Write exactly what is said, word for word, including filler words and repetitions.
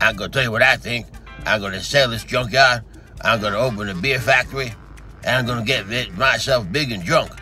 I'm gonna tell you what I think. I'm gonna sell this junkyard. I'm gonna open a beer factory, and I'm gonna get myself big and drunk.